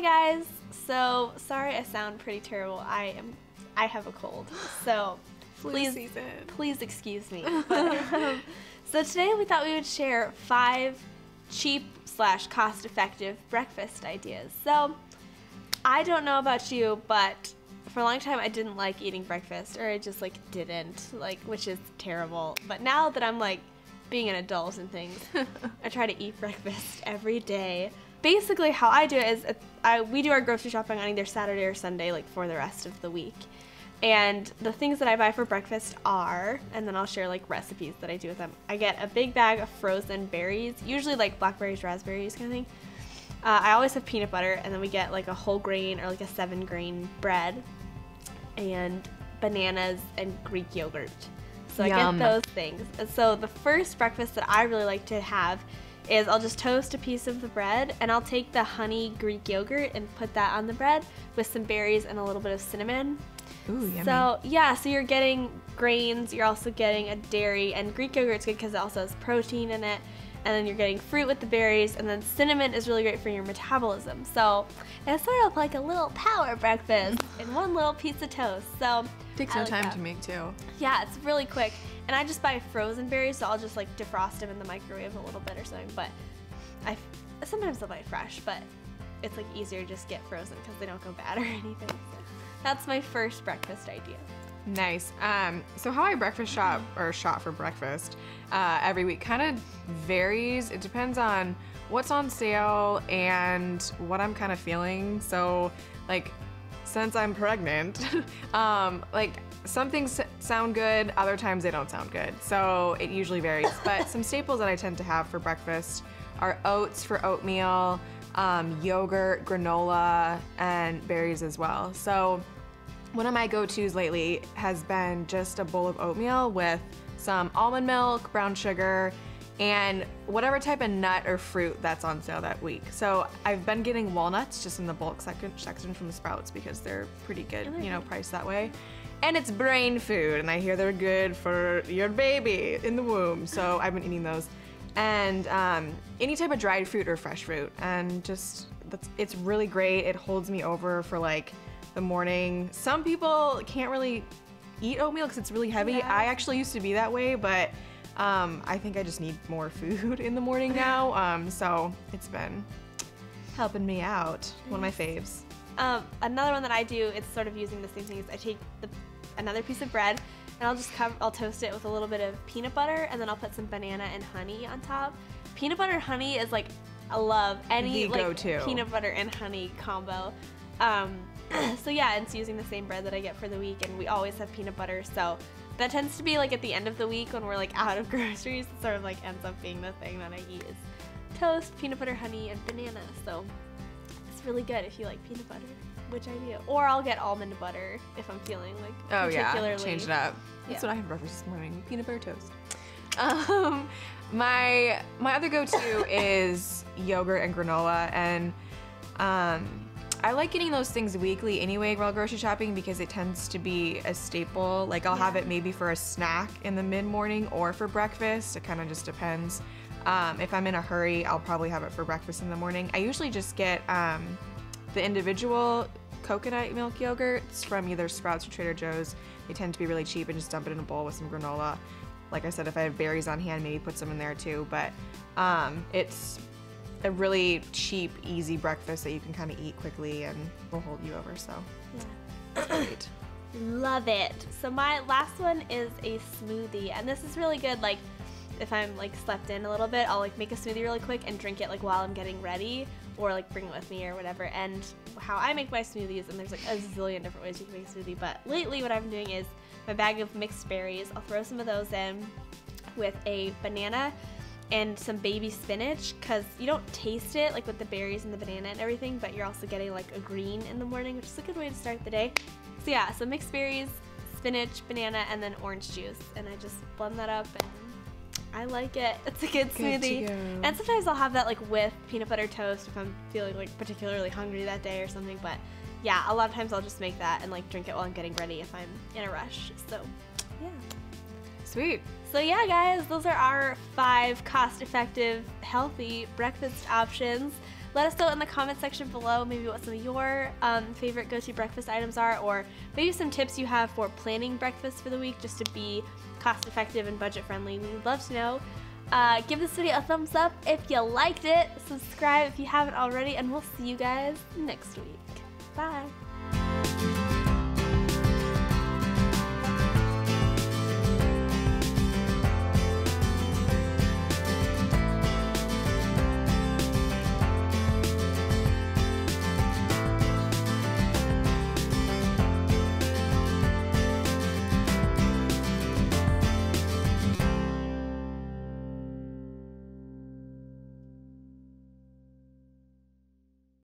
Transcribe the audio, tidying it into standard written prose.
Hi guys! So, sorry I sound pretty terrible. I have a cold, so please excuse me. So today we thought we would share 5 cheap/cost-effective breakfast ideas. So, I don't know about you, but for a long time I didn't like eating breakfast, or I just didn't, which is terrible. But now that I'm being an adult and things, I try to eat breakfast every day. Basically how I do it is we do our grocery shopping on either Saturday or Sunday for the rest of the week. And the things that I buy for breakfast are, and then I'll share recipes that I do with them. I get a big bag of frozen berries, usually blackberries, raspberries kind of thing. I always have peanut butter, and then we get a whole grain or a 7-grain bread and bananas and Greek yogurt. So Yum. I get those things. And so the first breakfast that I really like to have is I'll just toast a piece of the bread, and I'll take the honey Greek yogurt and put that on the bread with some berries and a little bit of cinnamon. Ooh, yummy. So yeah, so you're getting grains, you're also getting a dairy, and Greek yogurt's good because it also has protein in it, and then you're getting fruit with the berries, and then cinnamon is really great for your metabolism. So it's sort of a little power breakfast in one little piece of toast. So takes no time to make too. Yeah, it's really quick. And I just buy frozen berries, so I'll just defrost them in the microwave a little bit or something. But sometimes I'll buy fresh, but it's easier to just get frozen because they don't go bad or anything. So that's my first breakfast idea. Nice. So how I shop for breakfast every week kind of varies. It depends on what's on sale and what I'm kind of feeling. So since I'm pregnant, some things sound good, other times they don't sound good. So it usually varies. But some staples that I tend to have for breakfast are oats for oatmeal, yogurt, granola, and berries as well. So one of my go-tos lately has been just a bowl of oatmeal with some almond milk, brown sugar, and whatever type of nut or fruit that's on sale that week. So I've been getting walnuts just in the bulk section from Sprouts because they're pretty good, priced that way. And it's brain food, and I hear they're good for your baby in the womb, so I've been eating those. And any type of dried fruit or fresh fruit, and it's really great. It holds me over for the morning. Some people can't really eat oatmeal because it's really heavy. Yeah. I actually used to be that way, but I think I just need more food in the morning now, so it's been helping me out. Mm-hmm. One of my faves. Another one that I do, it's sort of using the same thing, is I take another piece of bread, and I'll just toast it with a little bit of peanut butter, and then I'll put some banana and honey on top. Peanut butter and honey is I love any peanut butter and honey combo. So yeah, it's using the same bread that I get for the week, and we always have peanut butter, so that tends to be at the end of the week when we're out of groceries. It sort of ends up being the thing that I eat is toast, peanut butter, honey, and banana. So it's really good if you like peanut butter, which I do. Or I'll get almond butter if I'm feeling particularly. Oh yeah, change it up. Yeah. That's what I had for breakfast this morning, peanut butter toast. My other go-to is yogurt and granola, and I like getting those things weekly anyway while grocery shopping because it tends to be a staple. I'll have it maybe for a snack in the mid-morning or for breakfast. It kind of just depends. If I'm in a hurry, I'll probably have it for breakfast in the morning. I usually just get the individual coconut milk yogurts from either Sprouts or Trader Joe's. They tend to be really cheap, and just dump it in a bowl with some granola. Like I said, if I have berries on hand, maybe put some in there too, but it's a really cheap, easy breakfast that you can kind of eat quickly and will hold you over, so yeah. Great. Love it. So my last one is a smoothie, and this is really good, if I'm slept in a little bit, I'll make a smoothie really quick and drink it while I'm getting ready, or bring it with me or whatever. And how I make my smoothies, and there's a zillion different ways you can make a smoothie, but lately what I've been doing is my bag of mixed berries, I'll throw some of those in with a banana and some baby spinach, because you don't taste it with the berries and the banana and everything, but you're also getting a green in the morning, which is a good way to start the day. So yeah, so mixed berries, spinach, banana, and then orange juice, and I just blend that up, and I like it. It's a good smoothie. Go. And sometimes I'll have that with peanut butter toast if I'm feeling particularly hungry that day or something, but yeah, a lot of times I'll just make that and drink it while I'm getting ready if I'm in a rush. So yeah. Sweet. So yeah guys, those are our 5 cost-effective, healthy breakfast options. Let us know in the comment section below maybe what some of your favorite go-to breakfast items are, or maybe some tips you have for planning breakfast for the week just to be cost-effective and budget-friendly. We would love to know. Give this video a thumbs up if you liked it, subscribe if you haven't already, and we'll see you guys next week. Bye!